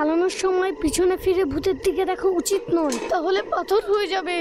পালানোর সময় পিছনে ফিরে ভূতের দিকে দেখো উচিত নয়, তাহলে পাথর হয়ে যাবে।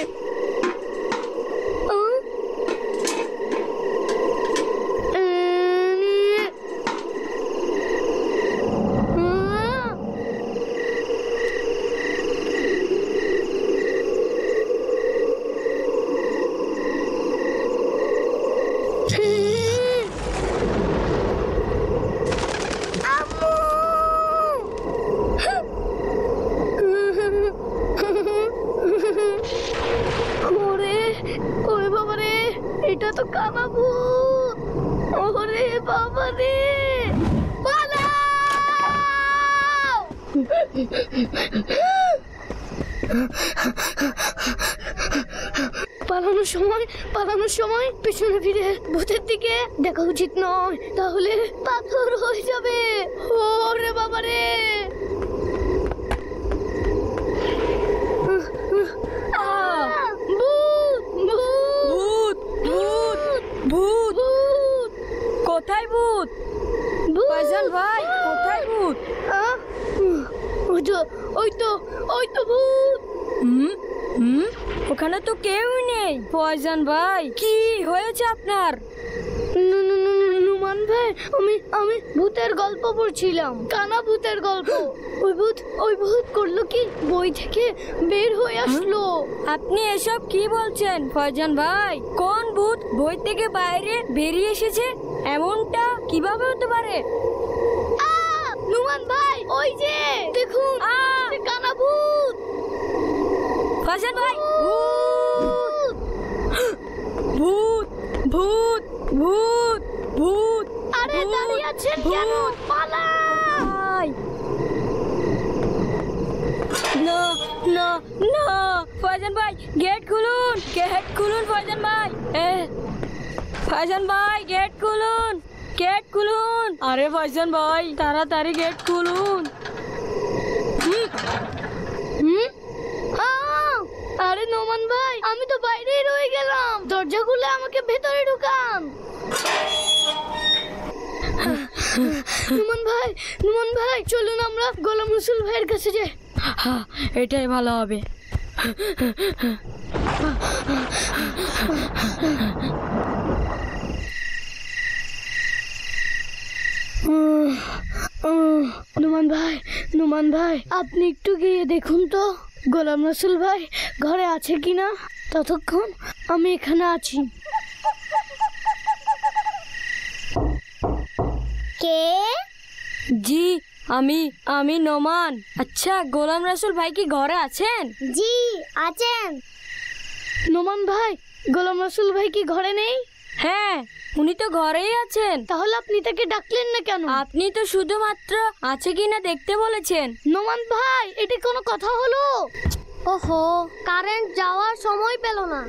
পালানোর সময় পেছনে ফিরে ভূতের দিকে দেখা উচিত নয়, তাহলে পাথর হয়ে যাবে। ওরে বাবা রে, কোথায় ভূত? ফাইজান ভাই কোথায় ভূত? ওই তো ভূত। ওখানে তো কেউ নেই। ফাইজান ভাই কি হয়েছে আপনার? নুমান ভাই, আমি ভূতের গল্প পড়ছিলাম, কানা ভূতের গল্প। ওই ভূত করলো কি বই থেকে বের হয়ে আসলো। আপনি এসব কি বলছেন ফাইজান ভাই? কোন ভূত বই থেকে বাইরে বেরিয়ে এসেছে? এমনটা কিভাবে হতে পারে? নুমান ভাই ওই যে দেখুন কানা ভূত। ফাইজান ভাই ভূত ভূত ভূত ভূত। আরে দাঁড়িয়ে আছেন কেন? পালাই। না না না, ফাইজান ভাই গেট খুলুন, গেট খুলুন ফাইজান ভাই। ফাইজান ভাই গেট খুলুন, গেট খুলুন। আরে ফাইজান ভাই তাড়াতাড়ি গেট খুলুন। আরে নোমান ভাই আমি তো বাইরেই রয়ে গেলাম, দরজা খুলে আমাকে ভেতরে ঢুকান। নোমান ভাই চলুন আমরা গোলাম রসুল ভাইয়ের কাছে যাই। হ্যাঁ এটাই ভালো হবে। নোমান ভাই আপনি একটু গিয়ে দেখুন তো গোলাম রসুল ভাই ঘরে আছে কিনা, ততক্ষণ আমি এখানে আছি। কে? জি আমি নোমান। আচ্ছা গোলাম রসুল ভাই কি ঘরে আছেন? জি আছেন। নোমান ভাই গোলাম রসুল ভাই কি ঘরে নেই? হ্যাঁ উনি তো ঘরেই আছেন। তাহলে আপনি তাকে ডাকলেন না কেন? আপনি তো শুধুমাত্র আছে কিনা দেখতে বলেছেন। নোমান ভাই এটা কোনো কথা হলো? ওহো, কারেন্ট যাওয়ার সময় পেল না।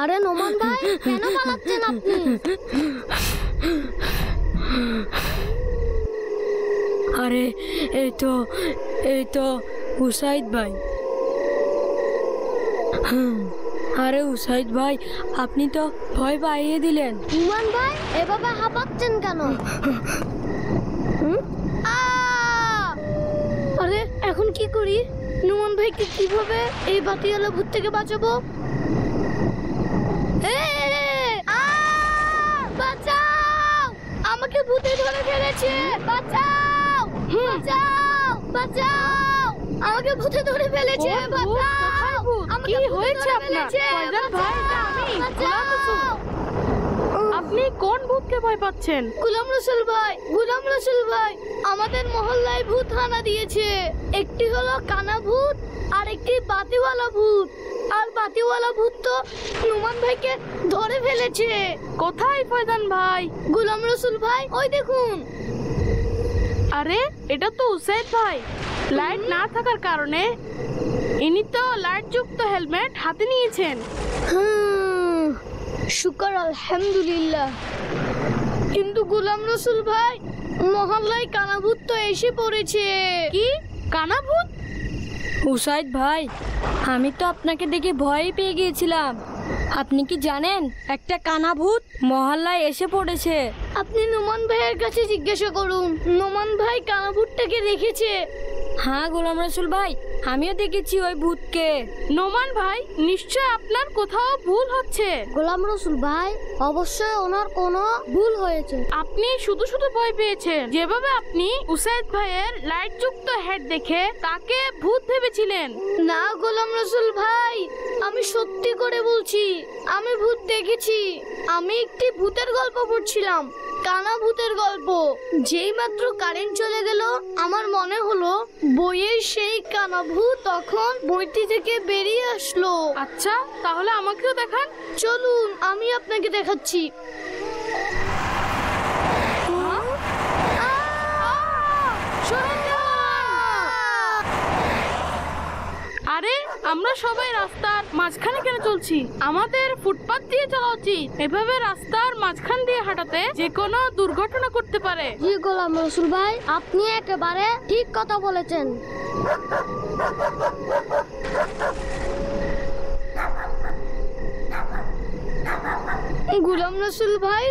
আরে নোমান ভাই কেন পালাচ্ছেন আপনি? আরে এই তো উসাইদ ভাই। আরে উসাইদ ভাই আপনি তো ভয় পাইয়ে দিলেন। নোমান ভাই এভাবে হাঁপাচ্ছেন কেন? আরে এখন কি করি? নোমান ভাইকে কিভাবে এই বাতিওয়ালা ভূত থেকে বাঁচাবো? বাঁচাও, আমাকে ভূতে ধরে ফেলেছে। বাঁচাও বাঁচাও বাঁচাও, আমাকে ভূতে ধরে ফেলেছে। বাঁচাও, আমাকে কি হয়েছে আপনার? ফাইজান ভাই আমি বাঁচাও। আপনি কোন ভূতকে ভয় পাচ্ছেন? গোলাম রসুল ভাই আমাদের মহল্লায় ভূত হানা দিয়েছে। একটি হলো কানা ভূত আর একটি বাতিওয়ালা ভূত, আর বাতিওয়ালা ভূত তো নোমান ভাইকে ধরে ফেলেছে। কোথায় ফাইজান ভাই? গোলাম রসুল ভাই ওই দেখুন। अरे एटा तो उसाइद भाई लाइट ना থাকার কারণে ইনি তো লাইট যুক্ত হেলমেট হাতে নিয়েছেন। শুকর আলহামদুলিল্লাহ। কিন্তু গোলাম রসুল ভাই মহল্লায় কানা ভূত তো এসে পড়েছে। কি কানা ভূত? উসাইদ ভাই আমি তো আপনাকে দেখে ভয় পেয়ে গিয়েছিলাম। আপনি কি জানেন একটা কানা ভূত মহল্লায় এসে পড়েছে? আপনি নোমান ভাইয়ের কাছে জিজ্ঞাসা করুন, নোমান ভাই কানা ভূতটাকে দেখেছে। হ্যাঁ গোলাম রসুল ভাই আমিও দেখেছি ওই ভূতকে। নোমান ভাই নিশ্চয় আপনার কোথাও ভুল হচ্ছে। গোলাম রসুল ভাই অবশ্যই ওনার কোনো ভুল হয়েছে। আপনি শুধু শুধু ভয় পেয়েছেন। যেভাবে আপনি উসাইদ ভাইয়ের লাইট যুক্ত হেড দেখে তাকে ভূত ভেবেছিলেন। না গোলাম রসুল ভাই আমি সত্যি করে বলছি, আমি ভূত দেখেছি। আমি একটি ভূতের গল্প পড়ছিলাম, কানা ভূতের গল্প। যেই মাত্র কারেন্ট চলে গেল আমার মনে হলো বইয়ের সেই কানা ভূত তখন বইটি থেকে বেরিয়ে আসলো। আচ্ছা তাহলে আমাকেও দেখান। চলুন আমি আপনাকে দেখাচ্ছি। আরে আমরা সবাই রাস্তার মাঝখানে কেন চলছি? আমাদের ফুটপাত দিয়ে চলা উচিত। এভাবে রাস্তার মাঝখান দিয়ে হাঁটাতে যে কোনো দুর্ঘটনা করতে পারে। জি গোলাম রসুল ভাই আপনি একেবারে ঠিক কথা বলেছেন। গোলাম রসুল ভাই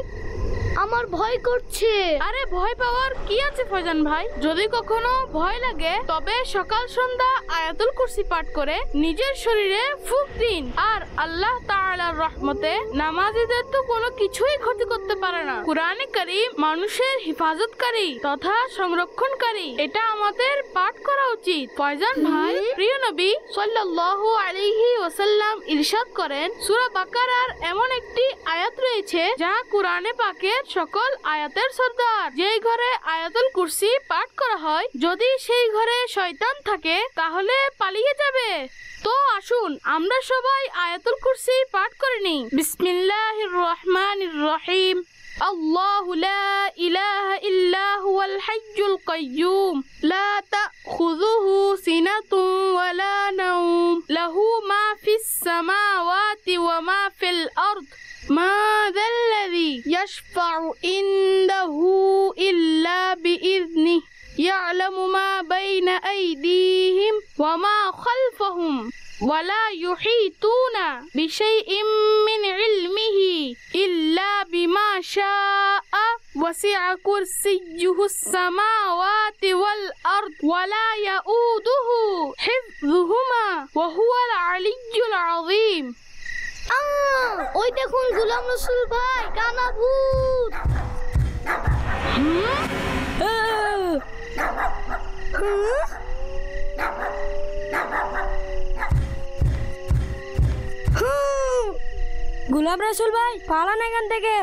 আমার ভয় করছে। আরে ভয় পাওয়ার কি আছে ফয়জান ভাই? যদি কখনো ভয় লাগে তবে সকাল সন্ধ্যা আয়াতুল কুরসি পাঠ করে নিজের শরীরে ফুঁক দিন। আর আল্লাহ তাআলার রহমতে নামাজীদের তো কোনো কিছুই ক্ষতি করতে পারে না। কুরআনে কারীম মানুষের হিফাজতকারী তথা সংরক্ষণকারী, এটা আমাদের পাঠ করা উচিত। ফয়জান ভাই প্রিয় নবী সাল্লাল্লাহু আলাইহি ওয়াসাল্লাম ইরশাদ করেন, সূরা বাকারার এমন একটি আয়াত রয়েছে যা কুরআনে পাকের সকল আয়াতের সর্দার। যে ঘরে আয়াতুল কুরসি পাঠ করা হয় যদি সেই ঘরে শয়তান থাকে তাহলে পালিয়ে যাবে। তো আসুন আমরা সবাই আয়াতুল কুরসি পাঠ করে নিই। বিসমিল্লাহির রহমানির রহিম। আল্লাহু লা ইলাহা ইল্লা হুয়াল হাইয়্যুল কাইয়্যুম লা তাখুযুহু সিনাতুন ওয়া লা নাওম লাহু মা ফিস সামাওয়াতি ওয়া মা ফিল আরদ ما ذا الذي يشفع عنده إلا بإذنه يعلم ما بين أيديهم وما خلفهم ولا يحيطون بشيء من علمه إلا بما شاء وسع كرسيه السماوات والأرض ولا يؤوده حفظهما وهو العلي العظيم। ওই দেখুন গোলাম রসুল ভাই কানা ভূত। গোলাম রসুল ভাই পালান এখান থেকে,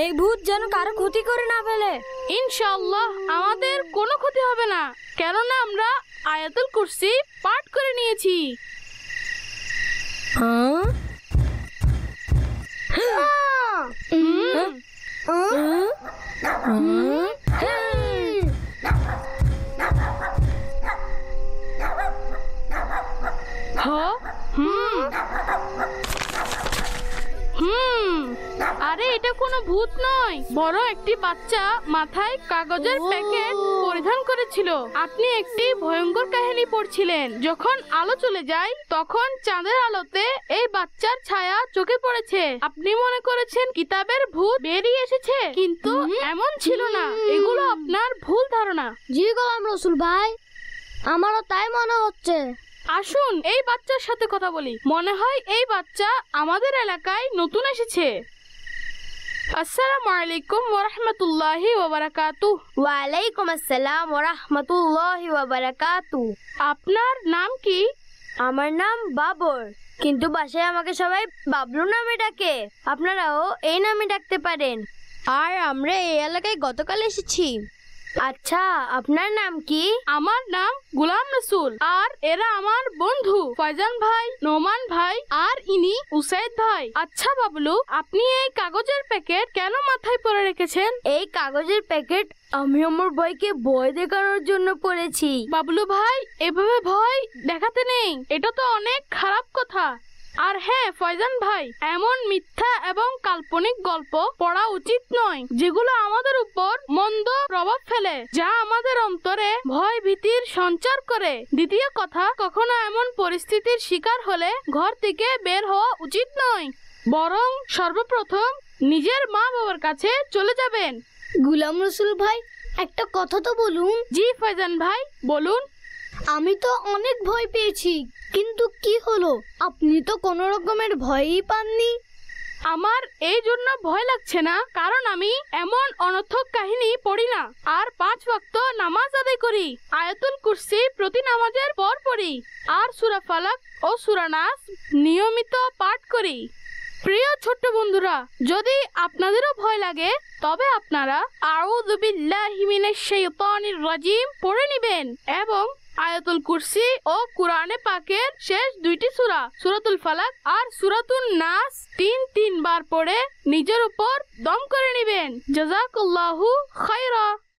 এই ভূত যেন কারো ক্ষতি করে না ফেলে। ইনশাআল্লাহ আমাদের কোনো ক্ষতি হবে না, কেননা আমরা আয়াতুল কুরসি পাঠ করে নিয়েছি। হ্যাঁ আরে এটা কোনো ভূত নয়, বড় একটি বাচ্চা মাথায় কাগজের প্যাকেট পরিধান করেছিল। আপনি একটি ভয়ঙ্কর কাহিনী পড়ছিলেন। যখন আলো চলে যায় তখন চাঁদের আলোতে এই বাচ্চার ছায়া চোখে পড়েছে। আপনি মনে করেছেন কিতাবের ভূত বেরিয়ে এসেছে, কিন্তু এমন ছিল না। এগুলো আপনার ভুল ধারণা। জি গোলাম রসুল ভাই আমারও তাই মনে হচ্ছে। আসুন এই বাচ্চার সাথে কথা বলি। মনে হয় এই বাচ্চা আমাদের এলাকায় নতুন এসেছে। আসসালামু আলাইকুম ওয়া রাহমাতুল্লাহি ওয়া বারাকাতুহু। ওয়া আলাইকুম আসসালাম ওয়া রাহমাতুল্লাহি ওয়া বারাকাতুহু। আপনার নাম কি? আমার নাম বাবর, কিন্তু বাসায় আমাকে সবাই বাবলু নামে ডাকে। আপনারাও এই নামে ডাকতে পারেন। আর আমরা এই এলাকায় গতকাল এসেছি। अच्छा अपना नाम की? আমার নাম গোলাম রসুল আর এরা আমার বন্ধু ফয়জান ভাই, নোমান ভাই আর ইনি উসাইদ ভাই। আচ্ছা বাবলু, আপনি এই কাগজের প্যাকেট কেন মাথায় পরে রেখেছেন? এই কাগজের প্যাকেট আমি আমার ভাইকে ভয় দেখানোর জন্য পড়েছি। বাবলু ভাই, এভাবে ভয় দেখাতে নেই, এটা তো অনেক খারাপ কথা। আর হ্যাঁ ফয়জান ভাই, এমন মিথ্যা এবং কাল্পনিক গল্প পড়া উচিত নয় যেগুলো আমাদের উপর মন্দ প্রভাব ফেলে, যা আমাদের অন্তরে ভয় ভীতির সঞ্চার করে। দ্বিতীয় কথা, কখনো এমন পরিস্থিতির শিকার হলে ঘর থেকে বের হওয়া উচিত নয়, বরং সর্বপ্রথম নিজের মা বাবার কাছে চলে যাবেন। গোলাম রসুল ভাই, একটা কথা তো বলুন। জি ফয়জান ভাই বলুন। আমি তো অনেক ভয় পেয়েছি, কিন্তু কি হলো? আপনি তো কোনো রকমের ভয়ই পাননি। আমার এই জন্য ভয় লাগছে না কারণ আমি এমন অনর্থক কাহিনী পড়ি না আর 5 ওয়াক্ত নামাজ আদায় করি। আয়াতুল কুরসি প্রতি নামাজের পর পড়ি আর সূরা ফালাক ও সূরা নাস নিয়মিত পাঠ করি। প্রিয় ছোট্ট বন্ধুরা, যদি আপনাদেরও ভয় লাগে তবে আপনারা আউযু বিল্লাহি মিনাশ শাইতানির রাজিম পড়ে নেবেন এবং আয়াতুল কুরসি ও কুরআনে পাকের শেষ 2টি সূরা সূরাতুল ফালাক আর সূরাতুন নাস 3 বার পড়ে নিজের উপর দম করে নেবেন। জাযাকাল্লাহু খায়রা।